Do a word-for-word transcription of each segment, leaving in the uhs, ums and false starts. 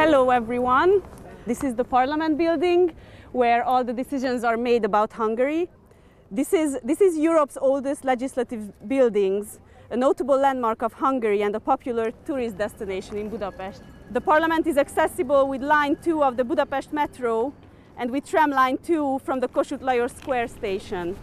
Hello everyone, this is the Parliament building where all the decisions are made about Hungary. This is, this is Europe's oldest legislative buildings, a notable landmark of Hungary and a popular tourist destination in Budapest. The Parliament is accessible with line two of the Budapest Metro and with tram line two from the Kossuth Lajos Square station.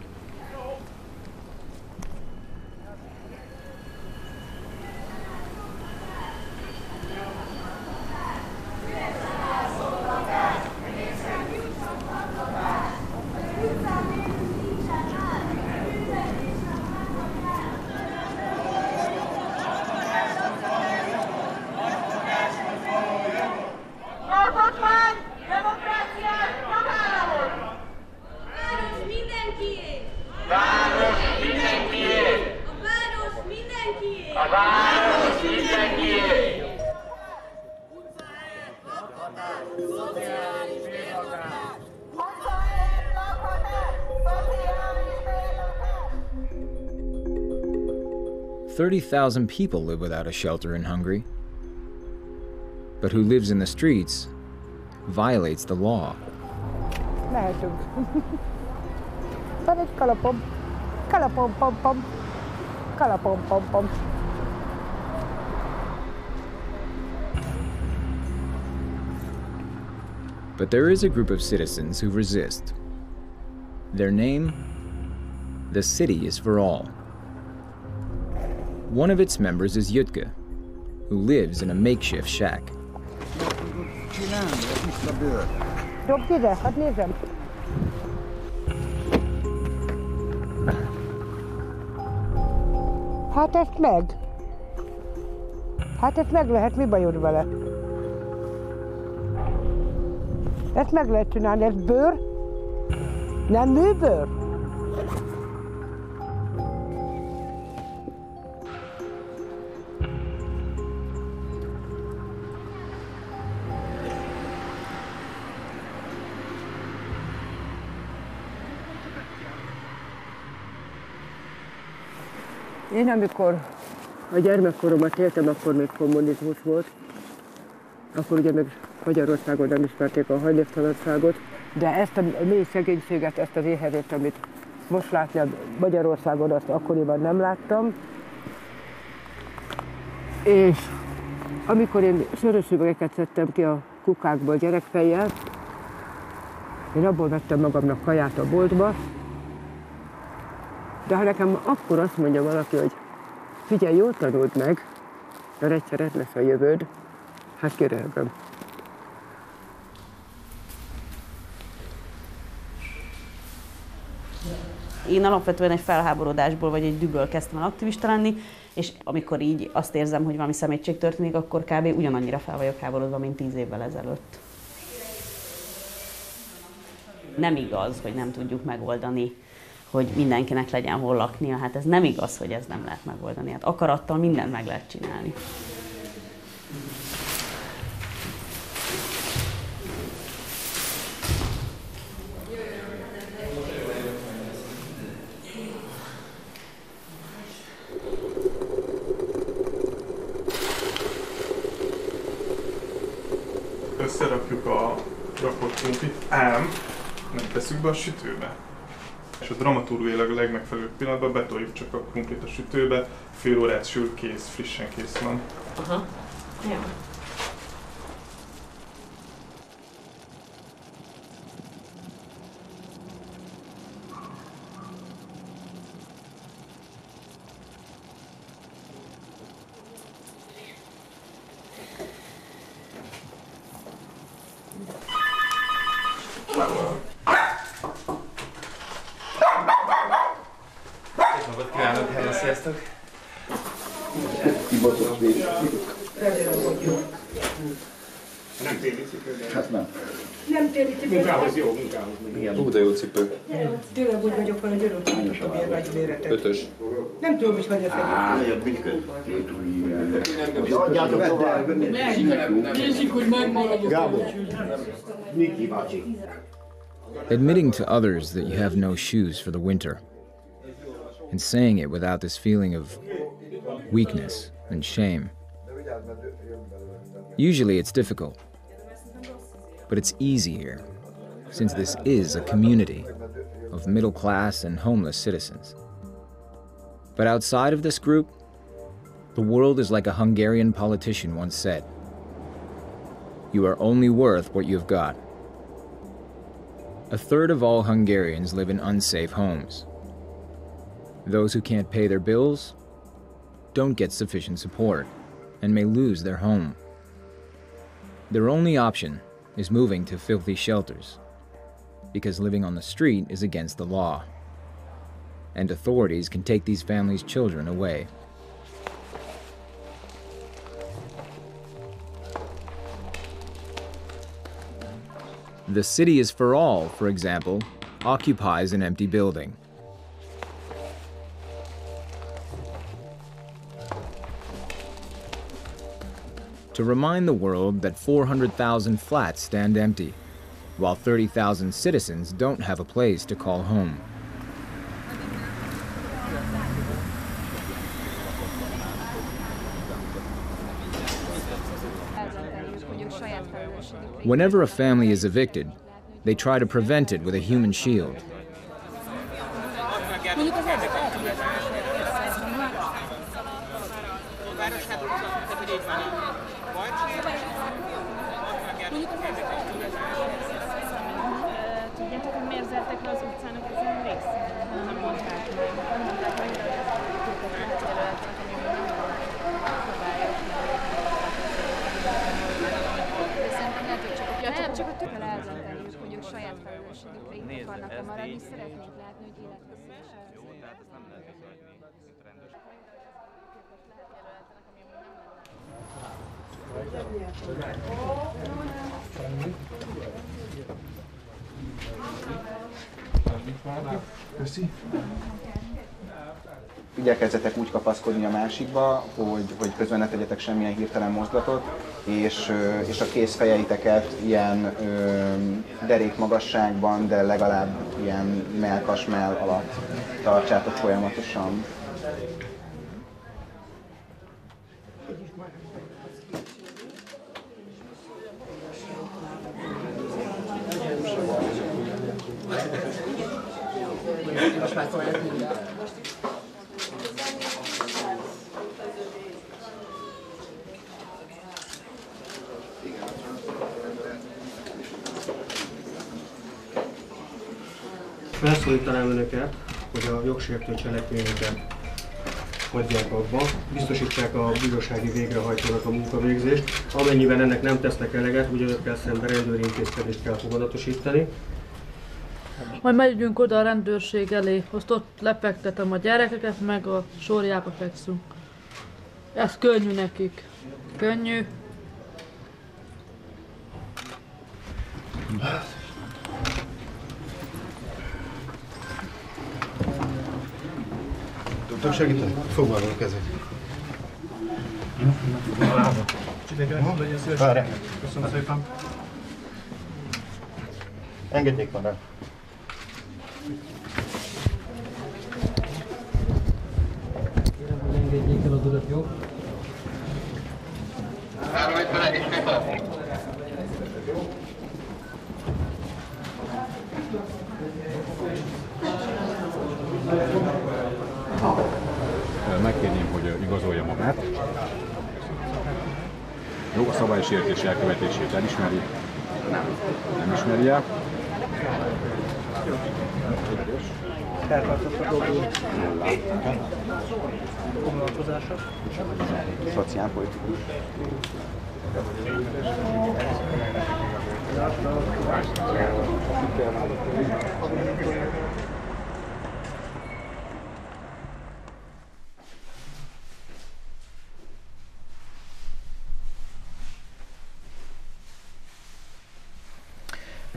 thirty thousand people live without a shelter in Hungary, but who lives in the streets violates the law. Mehetünk. Van egy kalapom. Kalapom-pom-pom. Kalapom-pom-pom. But there is a group of citizens who resist. Their name? The City is for All. One of its members is Jutka, who lives in a makeshift shack. Hát ezt meg. Hát ezt meg lehet, mi bajod vele? Ezt meg lehet csinálni, ez bőr, nem műbőr. Én amikor a gyermekkoromat éltem, akkor még kommunizmus volt. Akkor ugye meg Magyarországon nem ismerték a hajléktalanságot. De ezt a mély szegénységet, ezt az éhezést, amit most látni a Magyarországon, azt akkoriban nem láttam. És amikor én sörös üvegeket szedtem ki a kukákból gyerekfejjel, én abból vettem magamnak kaját a boltba. De ha nekem akkor azt mondja valaki, hogy figyelj, jól tanuld meg, mert egyszer ez lesz a jövőd, hát kérelgöm. Én alapvetően egy felháborodásból vagy egy dühből kezdtem el aktivista lenni, és amikor így azt érzem, hogy valami szemétség történik, akkor kb. Ugyanannyira fel vagyok háborodva, mint tíz évvel ezelőtt. Nem igaz, hogy nem tudjuk megoldani, hogy mindenkinek legyen hol laknia. Hát ez nem igaz, hogy ez nem lehet megoldani. Hát akarattal mindent meg lehet csinálni. Összerakjuk a rakott krumplit, ám nem teszük be a sütőbe. És a dramaturgiailag a legmegfelelőbb pillanatban betoljuk csak a krumplit a sütőbe, fél órát sül, kész, frissen kész van. Aha. Ja. Ötös. Nem tudom, hogy vagy a fegyőt. Adjátok tovább. Késik, hogy megmaradok. Gábor. Niki bácsi. Admitting to others that you have no shoes for the winter and saying it without this feeling of weakness and shame. Usually it's difficult. but it's easy here, since this is a community of middle-class and homeless citizens. But outside of this group, the world is like a Hungarian politician once said, you are only worth what you've got. A third of all Hungarians live in unsafe homes. Those who can't pay their bills don't get sufficient support and may lose their home. Their only option is moving to filthy shelters, because living on the street is against the law, and authorities can take these families' children away. The City is for All, for example, occupies an empty building. To remind the world that four hundred thousand flats stand empty, while thirty thousand citizens don't have a place to call home. Whenever a family is evicted, they try to prevent it with a human shield. Köszi. Igyekezzetek úgy kapaszkodni a másikba, hogy, hogy közben ne tegyetek semmilyen hirtelen mozdulatot, és, és a kézfejeiteket ilyen ö, derék magasságban, de legalább ilyen mellkas mell alatt tartsátok folyamatosan. Felszólítanám önöket, hogy a jogsértő cselekményeket hagyják abba, biztosítsák a bírósági végrehajtónak a munkavégzést, amennyiben ennek nem tesznek eleget, ugye önökkel szemben rendőri intézkedést kell foganatosítani. Majd megyünk oda a rendőrség elé, azt ott lefektetem a gyerekeket, meg a sorjába fekszünk. Ez könnyű nekik. Könnyű. Tudok segíteni? Foglalom a kezét. Köszönöm szépen. Engedjék már rá. Engedjék el a dudat, jó? Megkérném, hogy igazolja magát. Jó, a szabálysértés elkövetését elismeri? Nem. Nem ismeri el? Szociálpolitikus.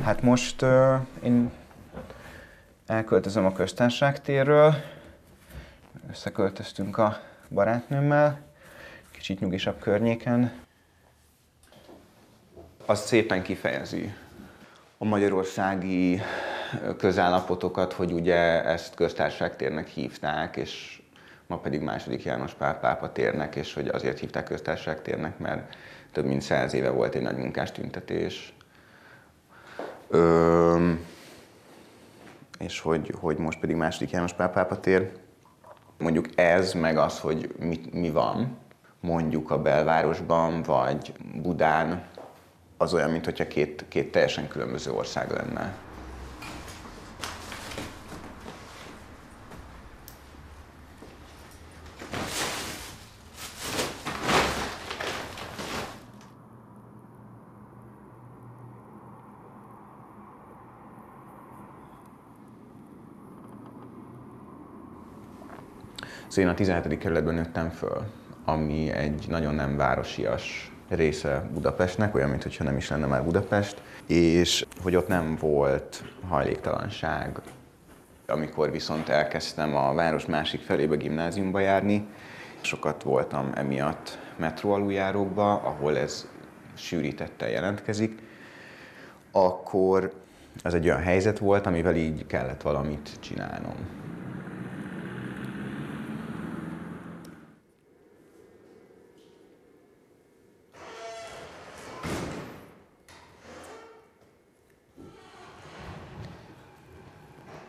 Hát most uh, én elköltözöm a Köztársaság térről, összeköltöztünk a barátnőmmel, kicsit nyugisabb környéken. Az szépen kifejezi a magyarországi közállapotokat, hogy ugye ezt Köztársaság térnek hívták, és ma pedig második János Pál pápa térnek, és hogy azért hívták Köztársaság térnek, mert több mint száz éve volt egy nagy munkástüntetés, Ö, és hogy, hogy most pedig második János Pál pápatér. Mondjuk ez, meg az, hogy mit, mi van mondjuk a belvárosban, vagy Budán, az olyan, mintha két, két teljesen különböző ország lenne. Szóval én a tizenhetedik kerületben nőttem föl, ami egy nagyon nem városias része Budapestnek, olyan, mintha nem is lenne már Budapest, és hogy ott nem volt hajléktalanság. Amikor viszont elkezdtem a város másik felébe gimnáziumba járni, sokat voltam emiatt metró aluljárókba, ahol ez sűrítettel jelentkezik, akkor ez egy olyan helyzet volt, amivel így kellett valamit csinálnom.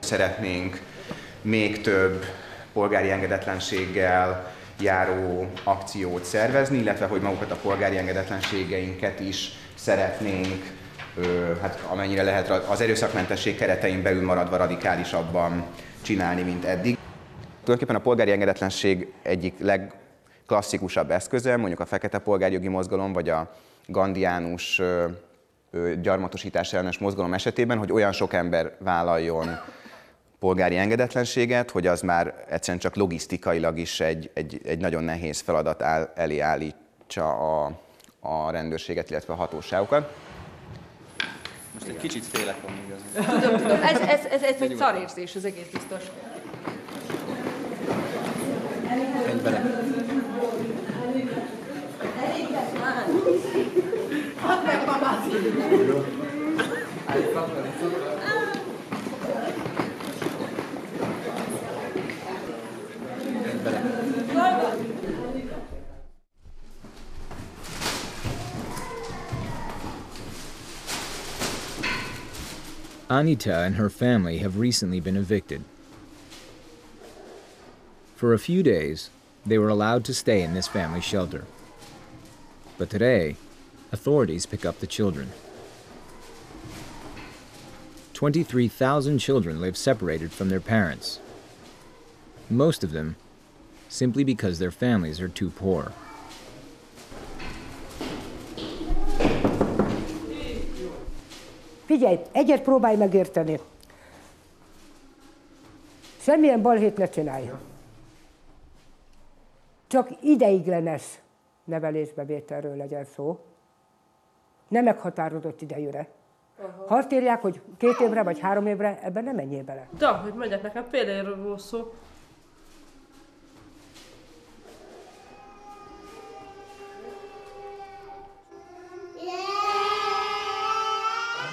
Szeretnénk még több polgári engedetlenséggel járó akciót szervezni, illetve hogy magukat a polgári engedetlenségeinket is szeretnénk, hát amennyire lehet az erőszakmentesség keretein belül maradva radikálisabban csinálni, mint eddig. Tulajdonképpen a polgári engedetlenség egyik legklasszikusabb eszköze, mondjuk a fekete polgárjogi mozgalom, vagy a gandiánus gyarmatosítás ellenes mozgalom esetében, hogy olyan sok ember vállaljon polgári engedetlenséget, hogy az már egyszerűen csak logisztikailag is egy, egy, egy nagyon nehéz feladat áll, elé állítsa a, a rendőrséget, illetve a hatóságokat. Most egy kicsit félek van igazán. Tudom, tudom, ez, ez, ez, ez egy szarérzés, az egész biztos. Menj bele. Anita and her family have recently been evicted. For a few days, they were allowed to stay in this family shelter. But today, authorities pick up the children. twenty-three thousand children live separated from their parents. Most of them simply because their families are too poor. Figyelj, egyet próbálj megérteni. Semmilyen balhét ne csinálj. Csak ideiglenes nevelésbevételről legyen szó. Nem meghatározott idejűre. Ha azt írják, hogy két évre vagy három évre, ebben nem menjél bele. De hogy mondják nekem, például volt szó.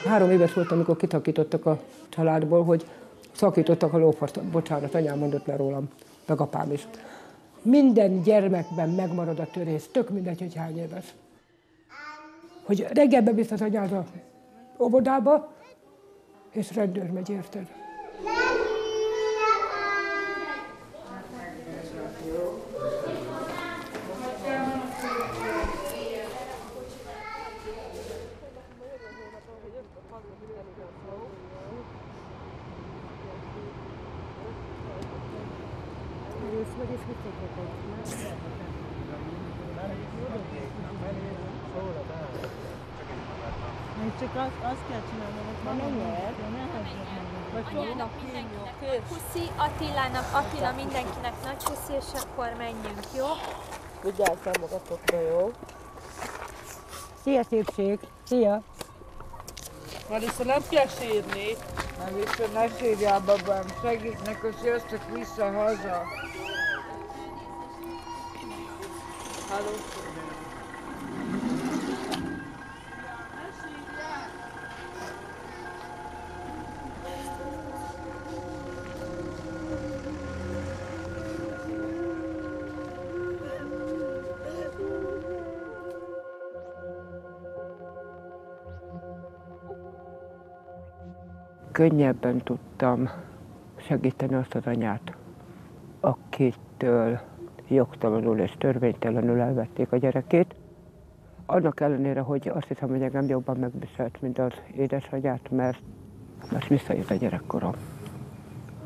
Három éves voltam, amikor kitakítottak a családból, hogy szakítottak a lófaszt. Bocsánat, anyám mondott le rólam, meg apám is. Minden gyermekben megmarad a törés, tök mindegy, hogy hány éves. Hogy reggelbe visz az anyád a óvodába, és rendőr megy, érted? Puszi Attilának, Attila mindenkinek nagy puszi, és akkor menjünk, jó? Vigyázz el magatokra, jó? Szia, szépség! Szia! Marissa, nem kell sírni! Marissa, ne sírjál, babám! Segítnek, és jössz csak vissza haza! Halló! könnyebben tudtam segíteni azt az anyát, akitől jogtalanul és törvénytelenül elvették a gyerekét. Annak ellenére, hogy azt hiszem, hogy engem jobban megviselt, mint az édesanyját, mert, mert visszajött a gyerekkorom.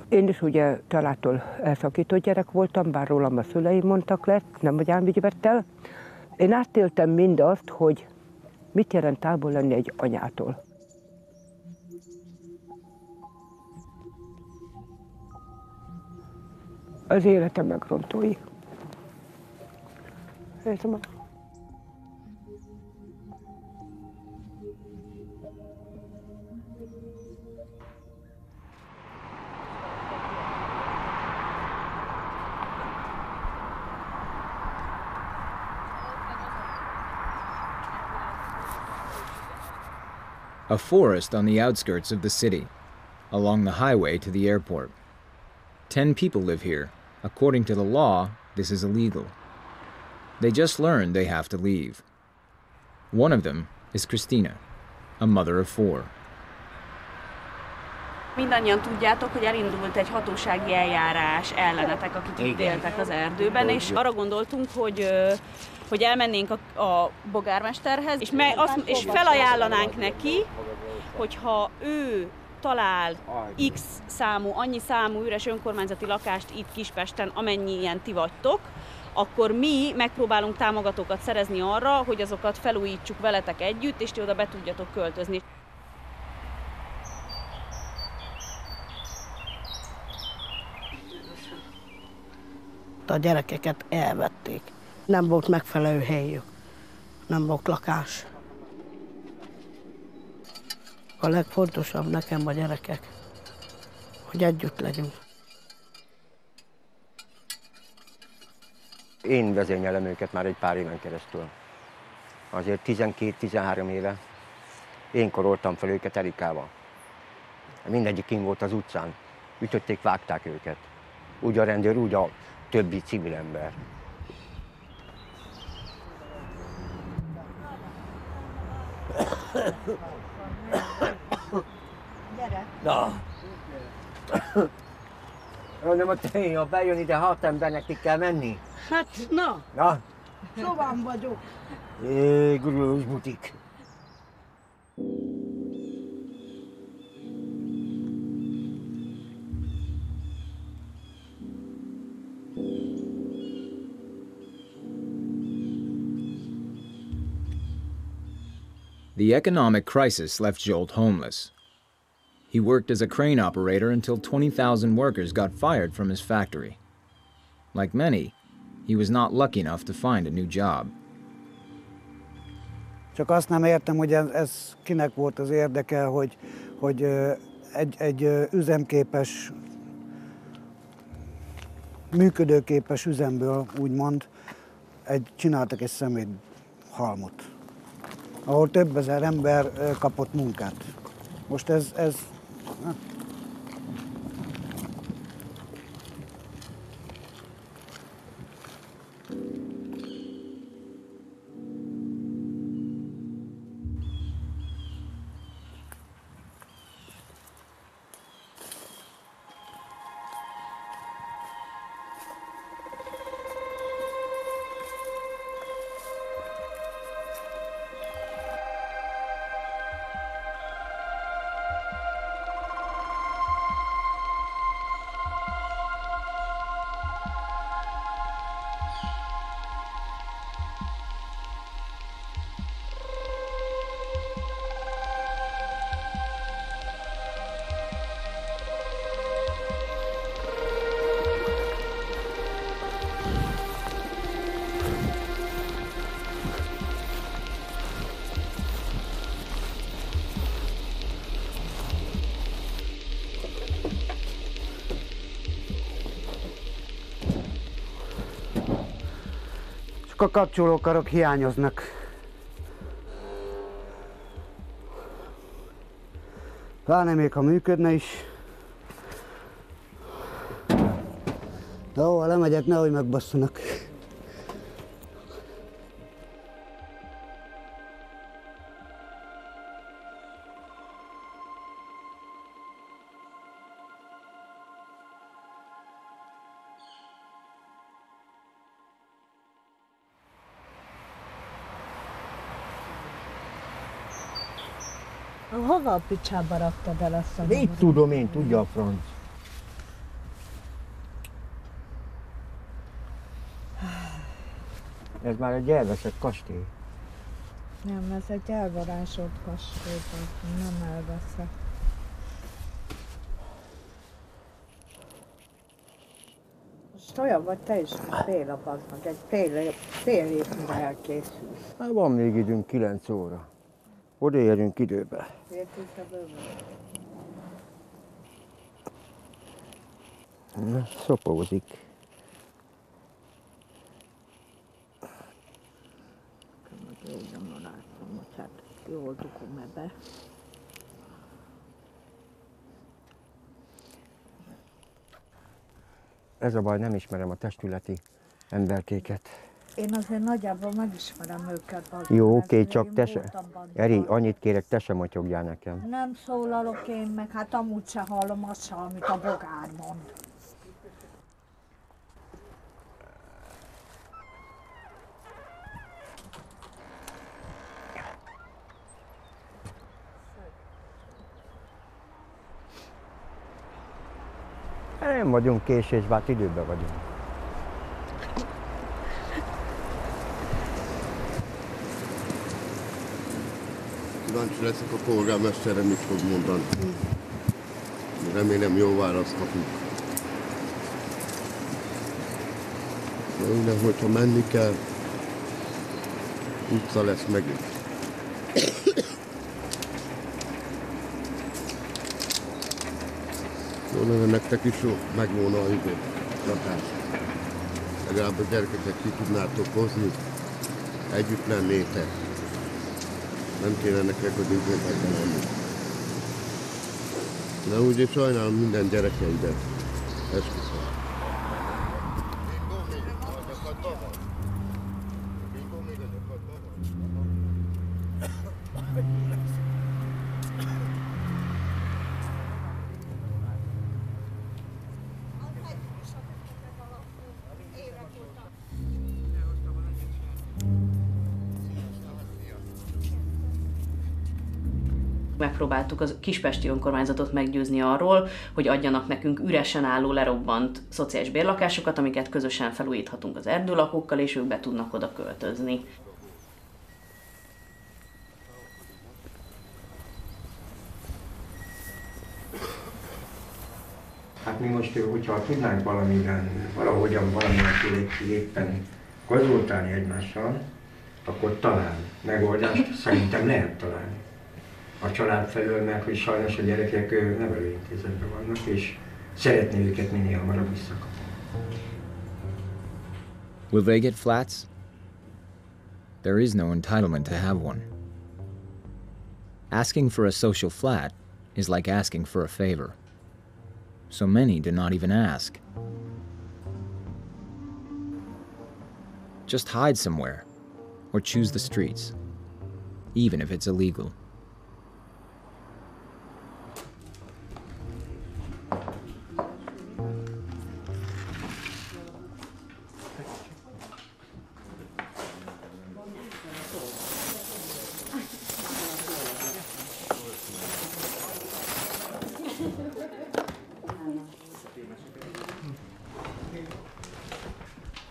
Én is ugye családtól elszakított gyerek voltam, bár rólam a szüleim mondtak le, nem agyám ügyvettel. Én átéltem mindazt, hogy mit jelent távol lenni egy anyától. Az életem megrontói. Érzem a... A forest on the outskirts of the city, along the highway to the airport. Ten people live here. According to the law, this is illegal. They just learned they have to leave. One of them is Krisztina, a mother of four. Mindannyian tudjátok, hogy elindult egy hatósági eljárás ellenetek, akik itt éltek az erdőben, és arra gondoltunk, hogy, hogy elmennénk a, a bogármesterhez, és, me, azt, és felajánlanánk neki, hogyha ő talál X számú, annyi számú üres önkormányzati lakást itt Kispesten, amennyien ti vagytok, akkor mi megpróbálunk támogatókat szerezni arra, hogy azokat felújítsuk veletek együtt, és ti oda be tudjatok költözni. A gyerekeket elvették. Nem volt megfelelő helyük, nem volt lakás. A legfontosabb nekem a gyerekek, hogy együtt legyünk. Én vezényelem őket már egy pár éven keresztül. Azért tizenkét-tizenhárom éve én koroltam fel őket Erikával. Mindegyik kint volt az utcán, ütötték, vágták őket. Úgy a rendőr, úgy a többi civil ember. Gyere! Na! Mondom, hogy te, ha bejön ide hat embernek, ki kell menni? Hát, na! Na! Sován vagyok! Jé, gurulós butik! The economic crisis left Zsolt homeless. He worked as a crane operator until twenty thousand workers got fired from his factory. Like many, he was not lucky enough to find a new job. Csak azt nem értem, hogy ez, ez kinek volt az érdeke, hogy, hogy egy, egy üzemképes, működőképes üzemből, úgymond, egy, csináltak egy szemét halmot, ahol több ezer ember kapott munkát. Most ez... ez... A kapcsolókarok hiányoznak. Pláne még, ha működne is. De ahova lemegyek, nehogy megbasszanak. Hova a picsába raktad el a szavamat? Így tudom én, tudja a franc. Ez már egy elveszett kastély. Nem, ez egy elvarázsolt kastély, nem elveszett. Most olyan vagy te is, hogy fél abad vagy, egy fél, fél évre elkészülsz. Hát van még időnk kilenc óra. Odaérünk időbe. Na, szopózik. Józanul láttam, hogy hát jól dukom ebbe. Ez a baj, nem ismerem a testületi emberkéket. Én azért nagyjából megismerem őket. Jó, oké, csak te se... Eri, annyit kérek, te sem motyogjál nekem. Nem szólalok én meg, hát amúgy se hallom azt se, amit a bogár mond. Nem vagyunk késésben, hát időben vagyunk. Kíváncsi leszek a polgármesterre, mit fog mondani. Remélem jó választ kapunk. Minden, hogyha menni kell, utca lesz megint. Nektek is jó, megvolna a hibét, csatás. Legalább a gyerekeket ki tudnátok hozni, együtt lennétek. Nem kéne nektek az ügyvédekben lenni. De úgyhogy sajnálom minden gyerekeidet. Esküszöm. Megpróbáltuk a kispesti önkormányzatot meggyőzni arról, hogy adjanak nekünk üresen álló, lerobbant szociális bérlakásokat, amiket közösen felújíthatunk az erdőlakókkal, és ők be tudnak oda költözni. Hát mi most, hogyha tudnánk valamiben, valahogyan valamilyen éppen konzultálni egymással, akkor talán megoldást szerintem lehet találni. A család felől, mert hogy sajnos a gyerekek nevelőintézetben vannak, és szeretné őket minél hamarabb visszakapni. Will they get flats? There is no entitlement to have one. Asking for a social flat is like asking for a favor. So many did not even ask. Just hide somewhere, or choose the streets, even if it's illegal.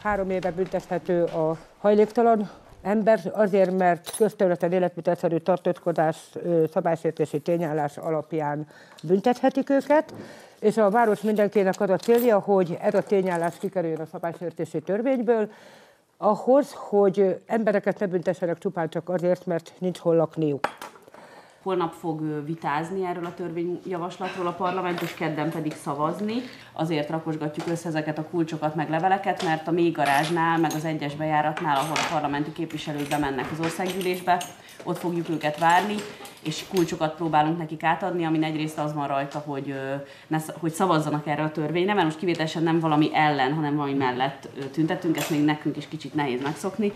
Három éve büntethető a hajléktalan ember azért, mert közterületen életvitelszerű tartózkodás szabálysértési tényállás alapján büntethetik őket, és a város mindenkinek az a célja, hogy ez a tényállás kikerüljön a szabálysértési törvényből, ahhoz, hogy embereket ne büntessenek csupán csak azért, mert nincs hol lakniuk. Holnap fog vitázni erről a törvényjavaslatról a parlament, és kedden pedig szavazni. Azért rakosgatjuk össze ezeket a kulcsokat meg leveleket, mert a mély garázsnál, meg az egyes bejáratnál, ahol a parlamenti képviselők bemennek az országgyűlésbe, ott fogjuk őket várni, és kulcsokat próbálunk nekik átadni, amin egyrészt az van rajta, hogy, ne, hogy szavazzanak erre a törvényre, mert most kivételesen nem valami ellen, hanem valami mellett tüntetünk, ezt még nekünk is kicsit nehéz megszokni.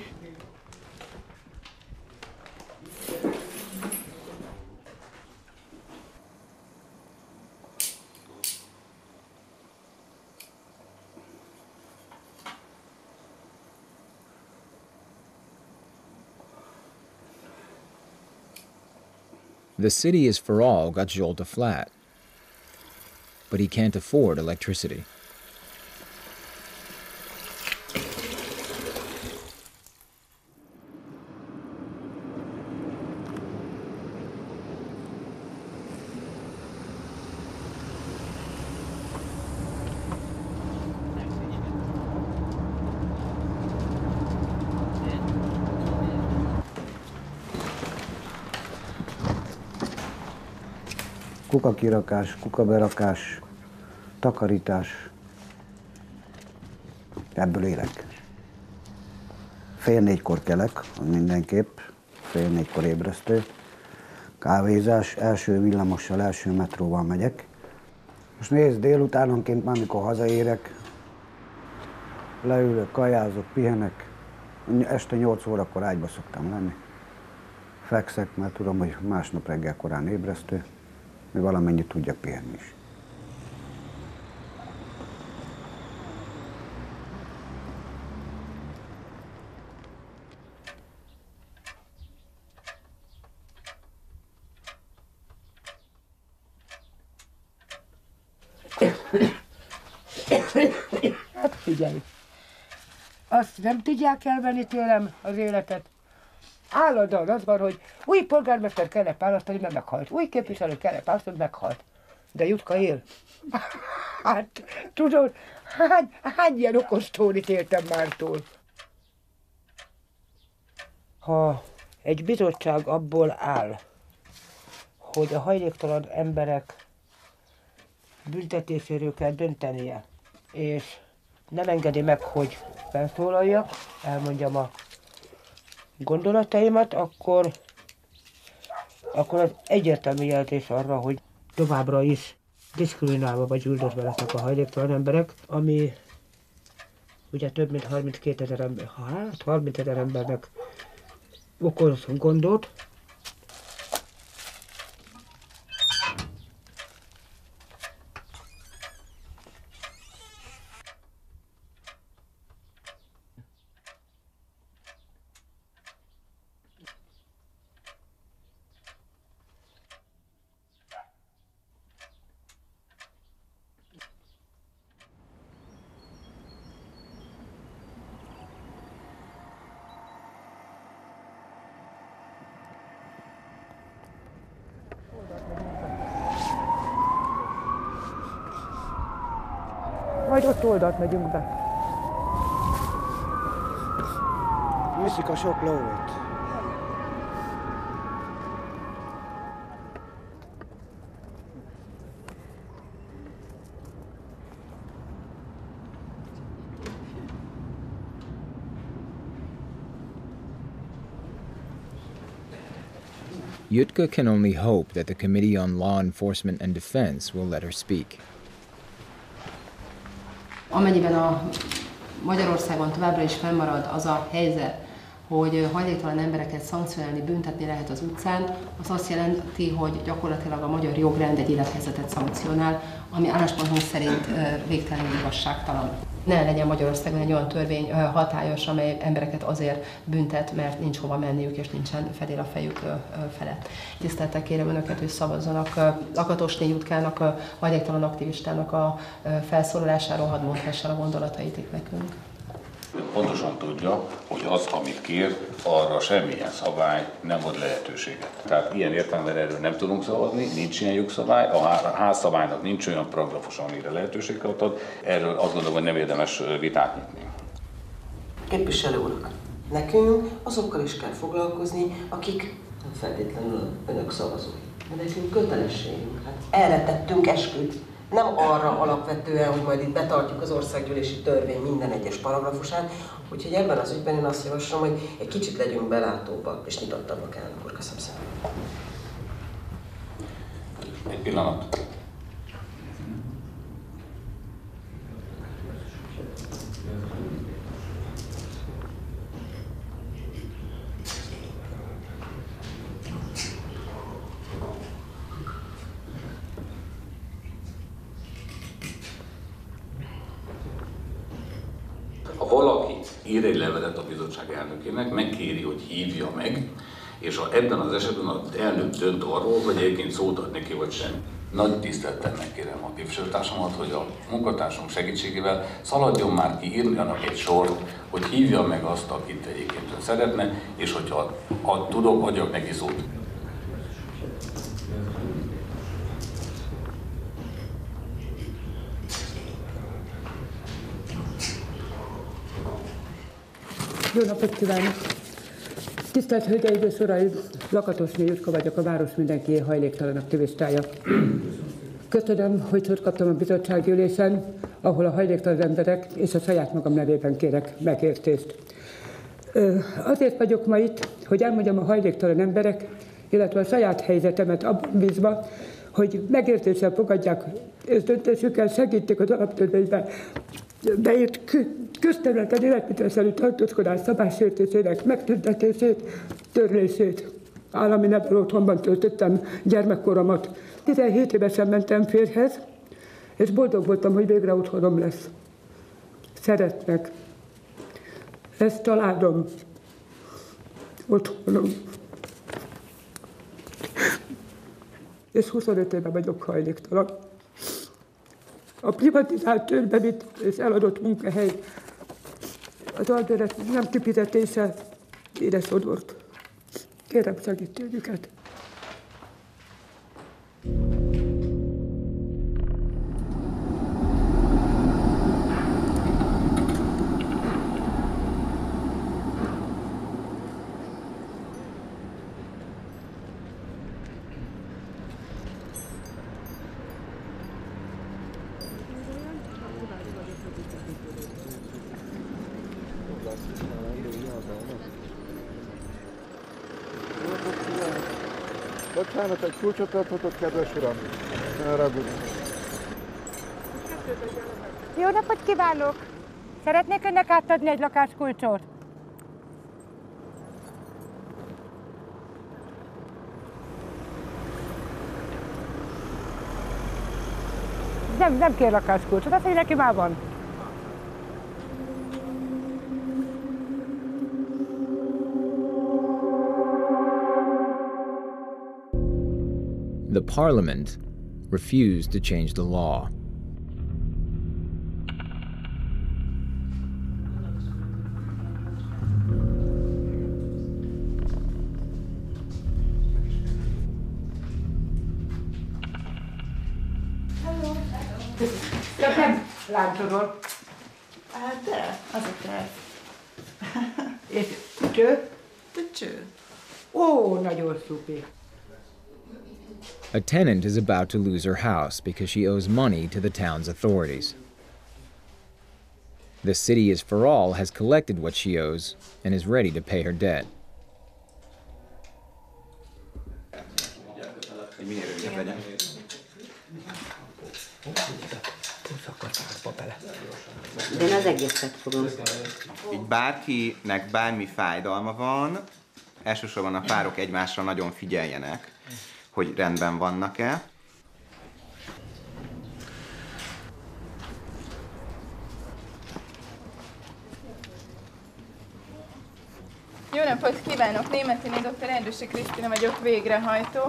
The City is for All got Zsolta flat, but he can't afford electricity. Kukakirakás, kukaberakás, takarítás. Ebből élek. Fél négykor kelek, mindenképp. Fél négykor ébresztő. Kávézás, első villamossal, első metróval megyek. Most nézd, délutánonként már, amikor hazaérek, leülök, kajázok, pihenek. Este nyolc órakor ágyba szoktam lenni. Fekszek, mert tudom, hogy másnap reggel korán ébresztő. Még valamennyit tudjak pihenni is. Hát figyelj! Azt nem tudják elvenni tőlem, az életet. Állandóan az van, hogy új polgármester kellett választani, mert meghalt. Új képviselő kellett választani, meghalt. De Jutka él. Hát, tudod, hány, hány ilyen okos tónit éltem mártól. Ha egy bizottság abból áll, hogy a hajléktalan emberek büntetéséről kell döntenie, és nem engedi meg, hogy felszólaljak, elmondjam a gondolataimat, akkor, akkor az egyértelmű jelzés arra, hogy továbbra is diszkriminálva vagy üldözve lesznek a hajléktalan emberek, ami ugye több mint harminckétezer ember, hát harmincezer embernek okoz gondot. Majd ott oldalt megyünk be. Viszik a sok lóvét. Jutka can only hope that the Committee on Law Enforcement and Defense will let her speak. Amennyiben a Magyarországon továbbra is fennmarad az a helyzet, hogy hajléktalan embereket szankcionálni, büntetni lehet az utcán, az azt jelenti, hogy gyakorlatilag a magyar jogrend egy élethelyzetet szankcionál, ami álláspontunk szerint végtelenül igazságtalan. Ne legyen Magyarországon egy olyan törvény hatályos, amely embereket azért büntet, mert nincs hova menniük és nincsen fedél a fejük felett. Tiszteltel kérem önöket, hogy szavazzanak Lakatos Jutkának, a hajléktalan aktivistának a felszólalásáról, hadd mondhassa a gondolatait nekünk. Pontosan tudja, hogy az, amit kér, arra semmilyen szabály nem ad lehetőséget. Tehát ilyen értelemben erről nem tudunk szavazni, nincs ilyen jogszabály, a házszabálynak nincs olyan paragrafus, amire lehetőséget ad, erről azt gondolom, hogy nem érdemes vitát nyitni. Képviselő urak, nekünk azokkal is kell foglalkozni, akik nem feltétlenül önök szavazói. De nekünk kötelességünk, hát erre tettünk esküt. Nem arra alapvetően, hogy majd itt betartjuk az országgyűlési törvény minden egyes paragrafusát, úgyhogy ebben az ügyben én azt javaslom, hogy egy kicsit legyünk belátóbbak és nyitottabbak, elnök úr. Köszönöm szépen. Egy pillanat. Ír egy levelet a bizottság elnökének, megkéri, hogy hívja meg, és a, ebben az esetben az elnök dönt arról, hogy egyébként szót ad neki, vagy sem. Nagy tisztelettel megkérem a képviselőtársamat, hogy a munkatársunk segítségével szaladjon már ki, írjanak egy sort, hogy hívja meg azt, akit egyébként szeretne, és hogyha ha tudok, adjak neki szót. Jó napot kívánok! Tisztelt Hölgyeim és Uraim! Lakatos Jutka vagyok, a város mindenki hajléktalan aktivistája. Köszönöm, hogy szót kaptam a bizottsági ülésen, ahol a hajléktalan emberek és a saját magam nevében kérek megértést. Azért vagyok ma itt, hogy elmondjam a hajléktalan emberek, illetve a saját helyzetemet abban bízva, hogy megértéssel fogadják és döntésükkel segítik az alaptörvényben beírt közterületen életvitelszerű tartózkodás szabálysértésének megtüntetését, törlését. Állami nevelő otthonban töltöttem gyermekkoromat. tizenhét évesen mentem férjhez, és boldog voltam, hogy végre otthonom lesz. Szeretnek. Ez családom. Otthonom. És huszonöt éve vagyok hajléktalan. A privatizált, törbevitt és eladott munkahely, az albérlet nem kifizetése ére sodort. Kérem, segítsék őket! Bocsánat, egy kulcsot adhatott, kedves uram. Jó napot kívánok! Szeretnék önnek átadni egy lakáskulcsot. Nem, nem kér lakáskulcsot, azt mondja, neki már van. The Parliament refused to change the law. Hello. Hello. It's the two? The two. Oh, nagyon szupi. A tenant is about to lose her house because she owes money to the town's authorities. The City is for All has collected what she owes and is ready to pay her debt. Én az egészet fogom. Így bárkinek bármi fájdalma van, elsősorban a párok egymásra nagyon figyeljenek, hogy rendben vannak-e. Jó napot kívánok! Németh Ini, doktor Erdősi Krisztina vagyok, végrehajtó.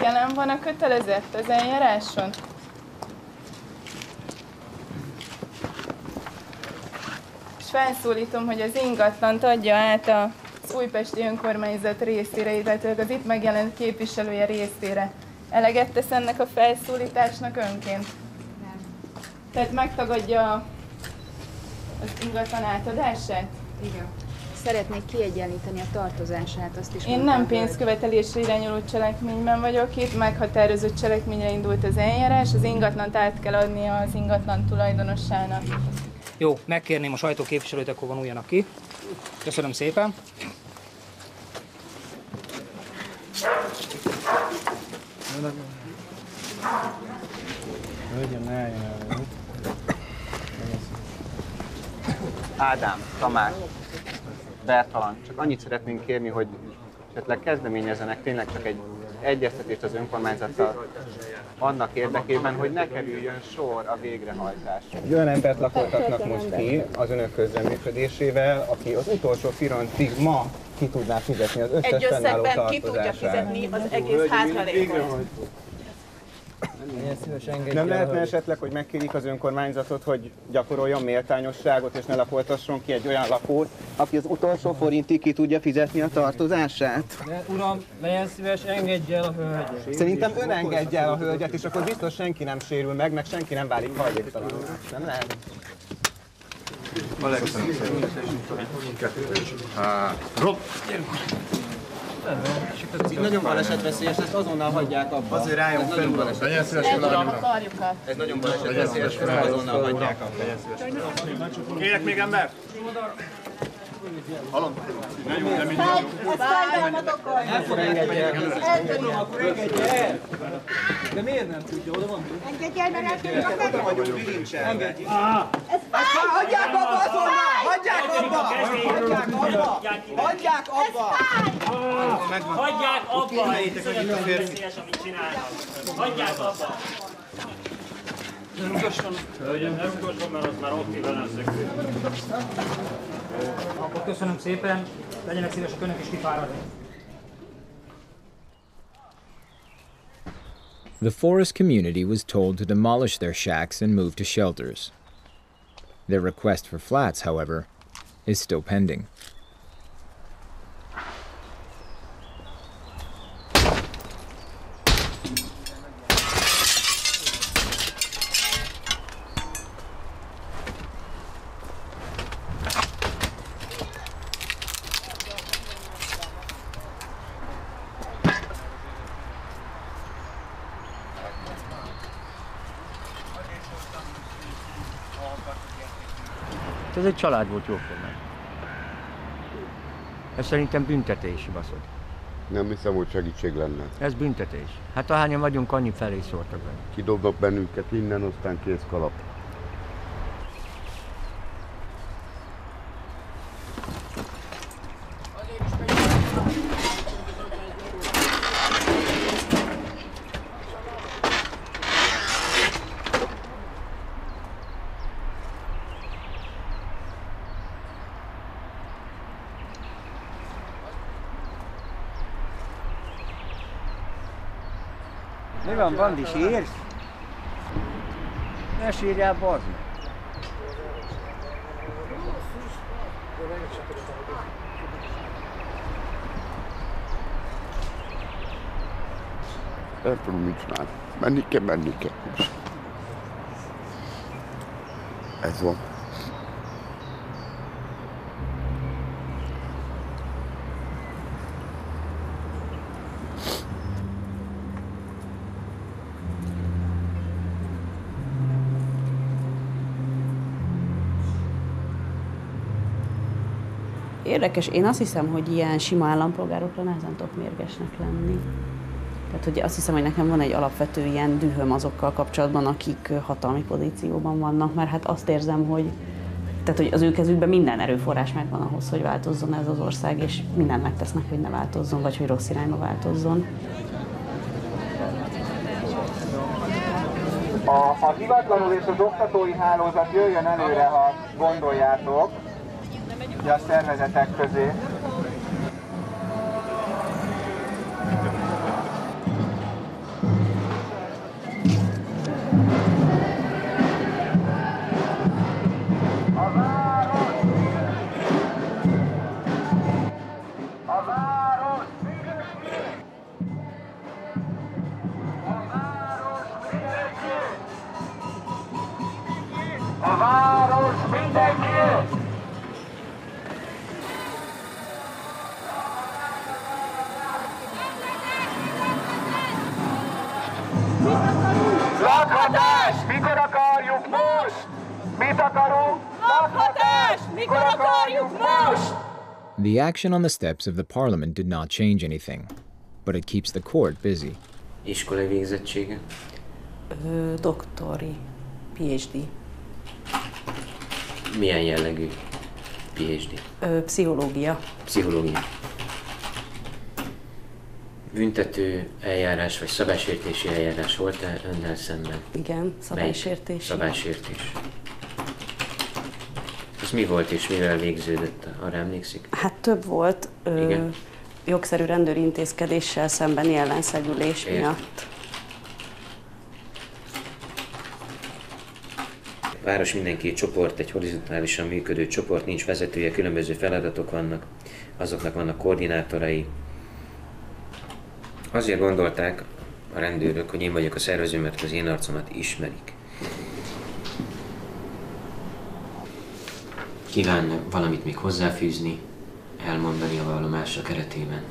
Jelen van a kötelezett az eljáráson? És felszólítom, hogy az ingatlant adja át a az újpesti önkormányzat részére, illetőleg az itt megjelent képviselője részére. Eleget tesz ennek a felszólításnak önként? Nem. Tehát megtagadja az ingatlan átadását? Igen. Szeretnék kiegyenlíteni a tartozását, azt is. Én nem pénzkövetelésre irányuló cselekményben vagyok itt, meghatározott cselekményre indult az eljárás, az ingatlant át kell adni az ingatlan tulajdonosának. Jó, megkérném a sajtóképviselőt, akkor vonuljanak ki. Köszönöm szépen. Ádám, Tamás, Bertalan, csak annyit szeretnénk kérni, hogy esetleg kezdeményezzenek tényleg csak egy egyeztetést az önkormányzattal annak érdekében, hogy ne kerüljön sor a végrehajtásra. Egy olyan embert lakoltatnak most ki az önök közreműködésével, aki az utolsó pillanatig ma ki tudná fizetni az összes egy összegben ki tudja fizetni az egész hátralékot. Nem lehetne esetleg, hogy megkérjük az önkormányzatot, hogy gyakoroljon méltányosságot, és ne lapoltasson ki egy olyan lakót, aki az utolsó forintig ki tudja fizetni a tartozását? De, uram, legyen szíves, engedj el a hölgyet. Szerintem ön engedj el a hölgyet, és akkor biztos senki nem sérül meg, meg senki nem válik hajléktalanul. Nem lehet? Alex, Rob! Itt nagyon balesetveszélyes, ezt azonnal hagyják abba. Azért rájön felül balesetveszélyes. Ez nagyon balesetveszélyes, ezt azonnal hagyják abba. Kérek még ember? Halom? Ezt fájdalmat akarjuk. El fog engedni el. De miért nem tudja, oda van? Engedj el, mert eltűnik a fedő. Ezt fájdalmat! Hagyják abba azonnal! Hagyják abba! Hagyják abba! Hagyják abba! Megvan. Hagyják abba! Szerintem veszélyes, amit csinálnak. Hagyják abba! Ne rugasson! Hölgyem, ne rugasson, mert az már ott éve nem szökő. Akkor köszönöm szépen, legyenek szívesek önök is kifáradni. The forest community was told to demolish their shacks and move to shelters. Their request for flats, however, is still pending. Ez egy család volt jóformán. Ez szerintem büntetés, baszod. Nem hiszem, hogy segítség lenne. Ez büntetés. Hát ahányan vagyunk, annyi felé szórtak benne. Kidobnak bennünket innen, aztán kész kalap. Mi van, Bandi, sírsz? Ne sírjál, bazd meg! Nem tudom, mit csinálni. Menni kell, menni kell. Ez van. Érdekes, én azt hiszem, hogy ilyen sima állampolgárokra nehezen tudok mérgesnek lenni. Tehát, hogy azt hiszem, hogy nekem van egy alapvető ilyen dühöm azokkal kapcsolatban, akik hatalmi pozícióban vannak, mert hát azt érzem, hogy, tehát, hogy az ő kezükben minden erőforrás megvan ahhoz, hogy változzon ez az ország, és mindent megtesznek, hogy ne változzon, vagy hogy rossz irányba változzon. A, a hivatlanul és az oktatói hálózat jöjjön előre, ha gondoljátok. A szervezetek közé. The action on the steps of the parliament did not change anything, but it keeps the court busy. Iskolai végzettsége? Ö, doktori, PhD. Milyen jellegű PhD? Ö, pszichológia. Pszichológia. Büntető eljárás vagy szabálysértési eljárás volt-e önnel szemben? Igen, szabálysértés. Szabálysértés. mi volt és mivel végződött? Arra emlékszik? Hát több volt ö, jogszerű rendőri intézkedéssel szembeni ellenszegülés Ért. miatt. A város mindenki egy csoport, egy horizontálisan működő csoport, nincs vezetője, különböző feladatok vannak, azoknak vannak koordinátorai. Azért gondolták a rendőrök, hogy én vagyok a szervező, mert az én arcomat ismerik. Kívánna valamit még hozzáfűzni, elmondani a vallomása keretében?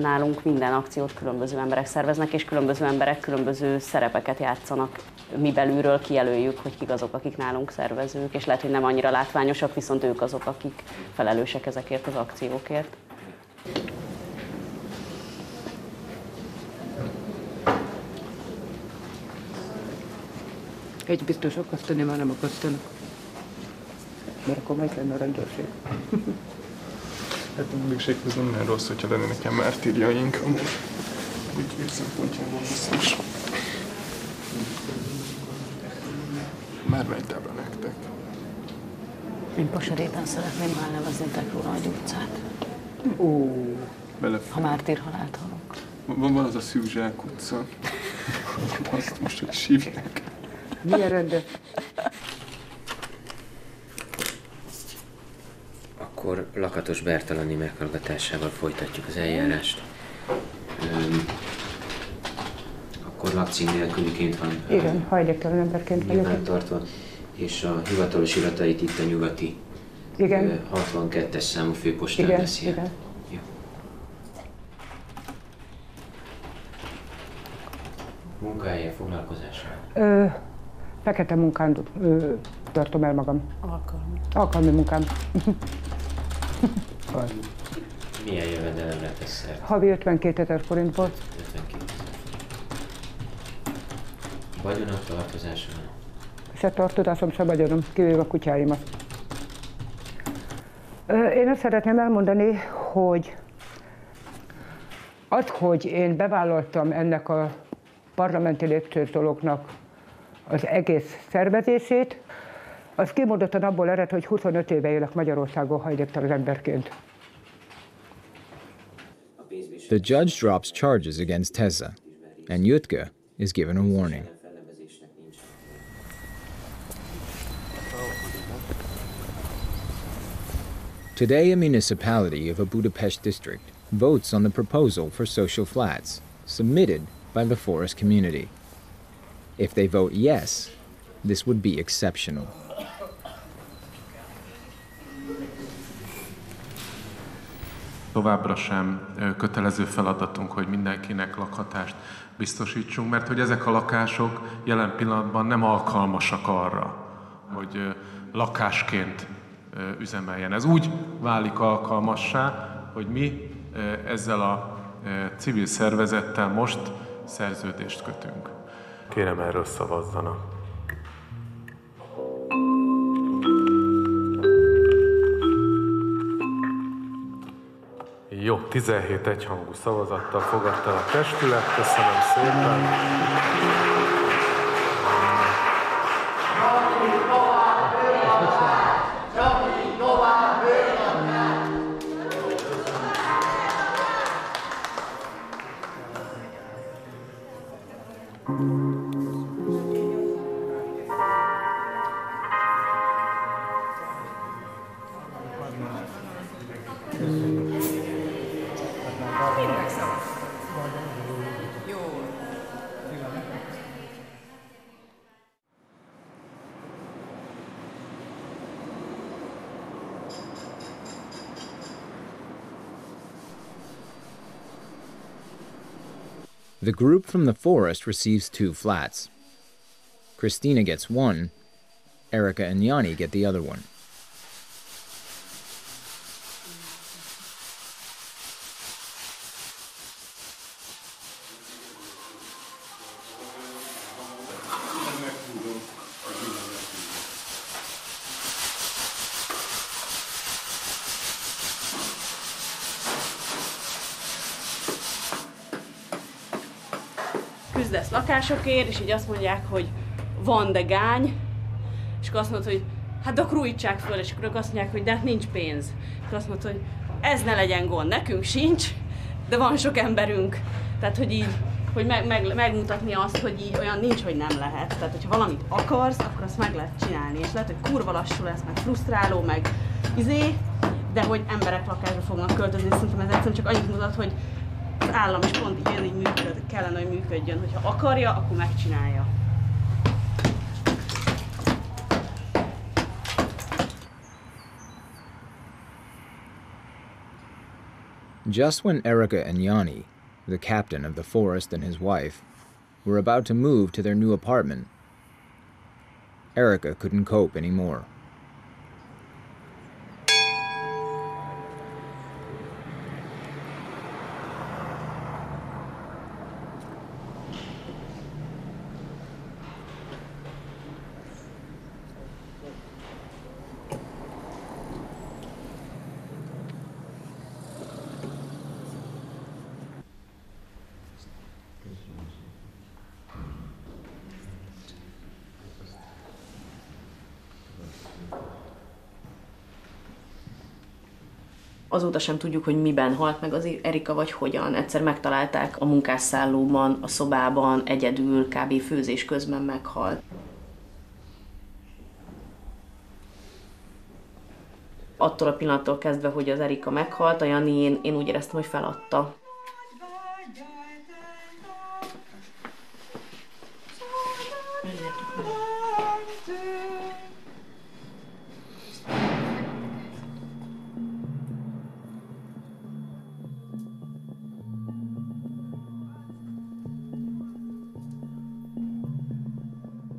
Nálunk minden akciót különböző emberek szerveznek, és különböző emberek különböző szerepeket játszanak. Mi belülről kijelöljük, hogy kik azok, akik nálunk szervezők, és lehet, hogy nem annyira látványosak, viszont ők azok, akik felelősek ezekért az akciókért. Egy biztos akasztani már nem akasztanak, mert akkor meg lenne a rendőrség. Hát a műséghez nem lenne rossz, hogyha lenne nekem mártírjaink, amúgy így érszempontjából biztos. Már megy tábla nektek. Én Posaréten szeretném már nevezni Teklóra a gyurcát. Ó, belefér. Ha mártírhalált halok. Van, van az a Szűzsák utca. Azt most, hogy sívják. Milyen rendőr? Akkor Lakatos Bertalanni meghallgatásával folytatjuk az eljárást. Öm, akkor lakcím nélküliként van. Igen, hajléktalan emberként vagyok. Tartva, és a hivatalos iratait itt a nyugati igen. hatvankettes számú főpostán veszi át. Ja. Munkája, foglalkozása? Ö, fekete munkán ö, tartom el magam. Alkalmi. Alkalmi munkám. Milyen jövedelemre tesz szert? Havi ötvenkétezer forint volt. ötvenkétezer. Vagyonok, tartozása? Se tartozásom, se vagyonom, kivéve a kutyáimat. Én azt szeretném elmondani, hogy az, hogy én bevállaltam ennek a parlamenti lépcsős dolognak az egész szervezését, az kimondottan abból ered, hogy huszonöt éve élek Magyarországon hajléktalan emberként. The judge drops charges against Teza, and Jutka is given a warning. Today, a municipality of a Budapest district votes on the proposal for social flats submitted by the forest community. If they vote yes, this would be exceptional. Továbbra sem kötelező feladatunk, hogy mindenkinek lakhatást biztosítsunk, mert hogy ezek a lakások jelen pillanatban nem alkalmasak arra, hogy lakásként üzemeljen. Ez úgy válik alkalmassá, hogy mi ezzel a civil szervezettel most szerződést kötünk. Kérem, erről szavazzanak. Jó, tizenhét egyhangú szavazattal fogadta a testület, köszönöm szépen. The group from the forest receives two flats. Krisztina gets one, Erika and Yani get the other one. Küzdesz lakásokért, és így azt mondják, hogy van, de gány, és akkor azt mondod, hogy hát akkor újítsák föl, és akkor azt mondják, hogy de hát nincs pénz. És azt mondta, hogy ez ne legyen gond, nekünk sincs, de van sok emberünk. Tehát, hogy így, hogy meg, meg, megmutatni azt, hogy így olyan nincs, hogy nem lehet. Tehát, hogyha valamit akarsz, akkor azt meg lehet csinálni. És lehet, hogy kurva lassú lesz, meg frusztráló, meg izé, de hogy emberek lakásba fognak költözni, szerintem ez egyszerűen csak annyit mutat, hogy az állam is pont ilyen így működ, kellene, hogy működjön. Hogyha akarja, akkor megcsinálja. Just when Erica and Yanni, the captain of the forest and his wife, were about to move to their new apartment, Erica couldn't cope anymore. Azóta sem tudjuk, hogy miben halt meg az Erika, vagy hogyan. Egyszer megtalálták a munkásszállóban, a szobában, egyedül, kb. Főzés közben meghalt. Attól a pillanattól kezdve, hogy az Erika meghalt, a Jani, én, én úgy éreztem, hogy feladta.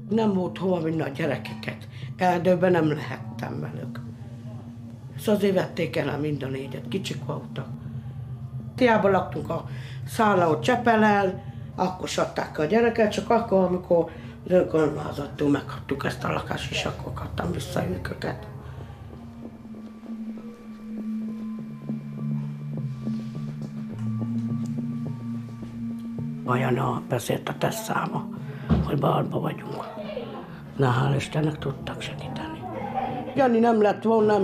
Nem volt hova vinni a gyerekeket. Erdőben nem lehettem velük. Ezt azért vették el mind a négyet, kicsik voltak. Tiában laktunk a szálló Csepelen, akkor satták a gyereket, csak akkor, amikor önkormányzattól megkaptuk ezt a lakást, és akkor kaptam vissza őket. Olyan beszélt a tesszáma, hogy bárba vagyunk. Na, hál' Istennek tudtak segíteni. Jani nem lett volna,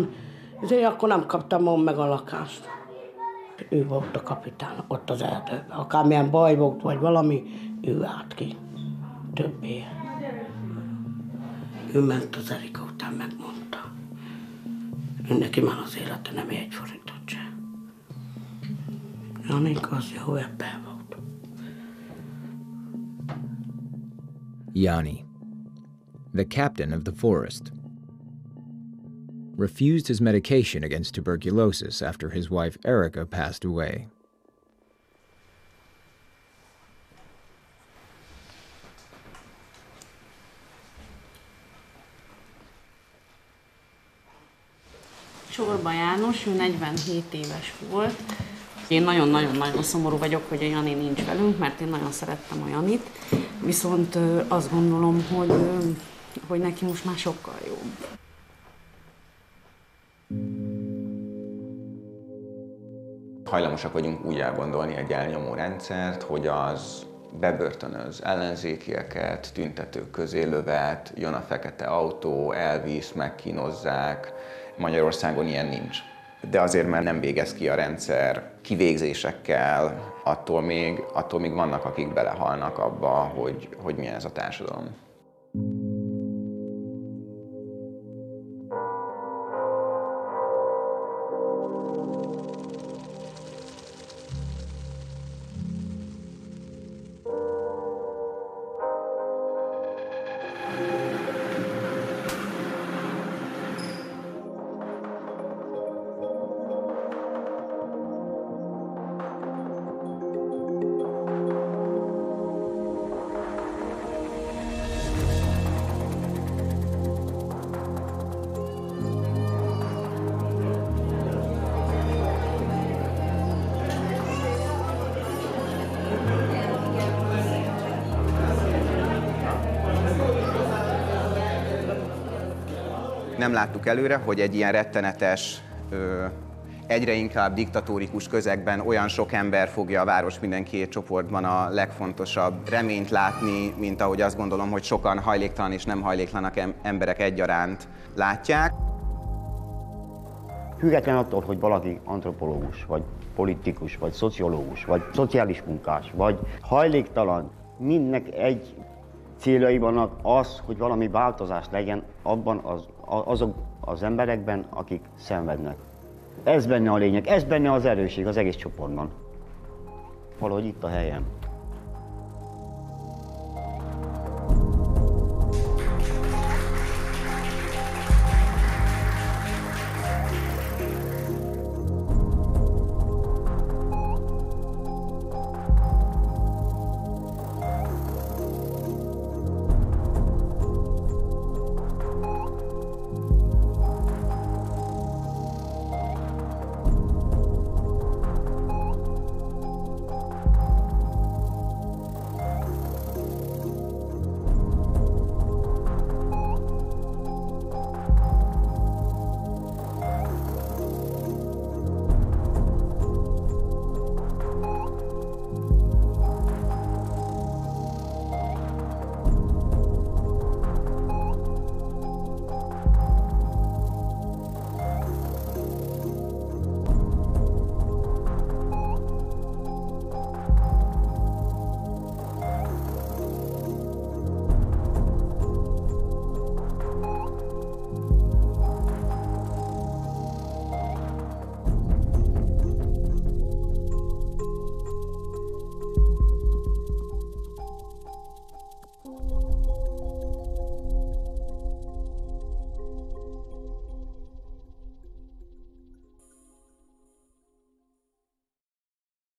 én akkor nem kaptam volna meg a lakást. Ő volt a kapitány ott az erdőben. Akármilyen baj volt, vagy valami, ő állt ki. Többé. Ő ment az Erika után, megmondta. Ő neki már az élete nem egy forintot sem. Janik az jó ebben volt. Jani, the captain of the forest, refused his medication against tuberculosis after his wife Erica passed away. Csorba János, ő negyvenhét éves volt. Én nagyon-nagyon-nagyon szomorú vagyok, hogy a Jani nincs velünk, mert én nagyon szerettem a Janit, viszont azt gondolom, hogy, hogy neki most már sokkal jobb. Hajlamosak vagyunk úgy elgondolni egy elnyomó rendszert, hogy az bebörtönöz ellenzékieket, tüntetők közé lövet, jön a fekete autó, elvisz, megkínozzák. Magyarországon ilyen nincs. De azért, mert nem végez ki a rendszer kivégzésekkel, attól még, attól még vannak, akik belehalnak abba, hogy, hogy milyen ez a társadalom. Nem láttuk előre, hogy egy ilyen rettenetes ö, egyre inkább diktatórikus közegben olyan sok ember fogja a város minden két csoportban a legfontosabb reményt látni, mint ahogy azt gondolom, hogy sokan hajléktalan és nem hajléktalanak emberek egyaránt látják. Független attól, hogy valaki antropológus, vagy politikus, vagy szociológus, vagy szociális munkás, vagy hajléktalan, mindnek egy céljai vannak az, hogy valami változás legyen abban az, azok az emberekben, akik szenvednek. Ez benne a lényeg, ez benne az erősség az egész csoportban. Valahogy itt a helyem.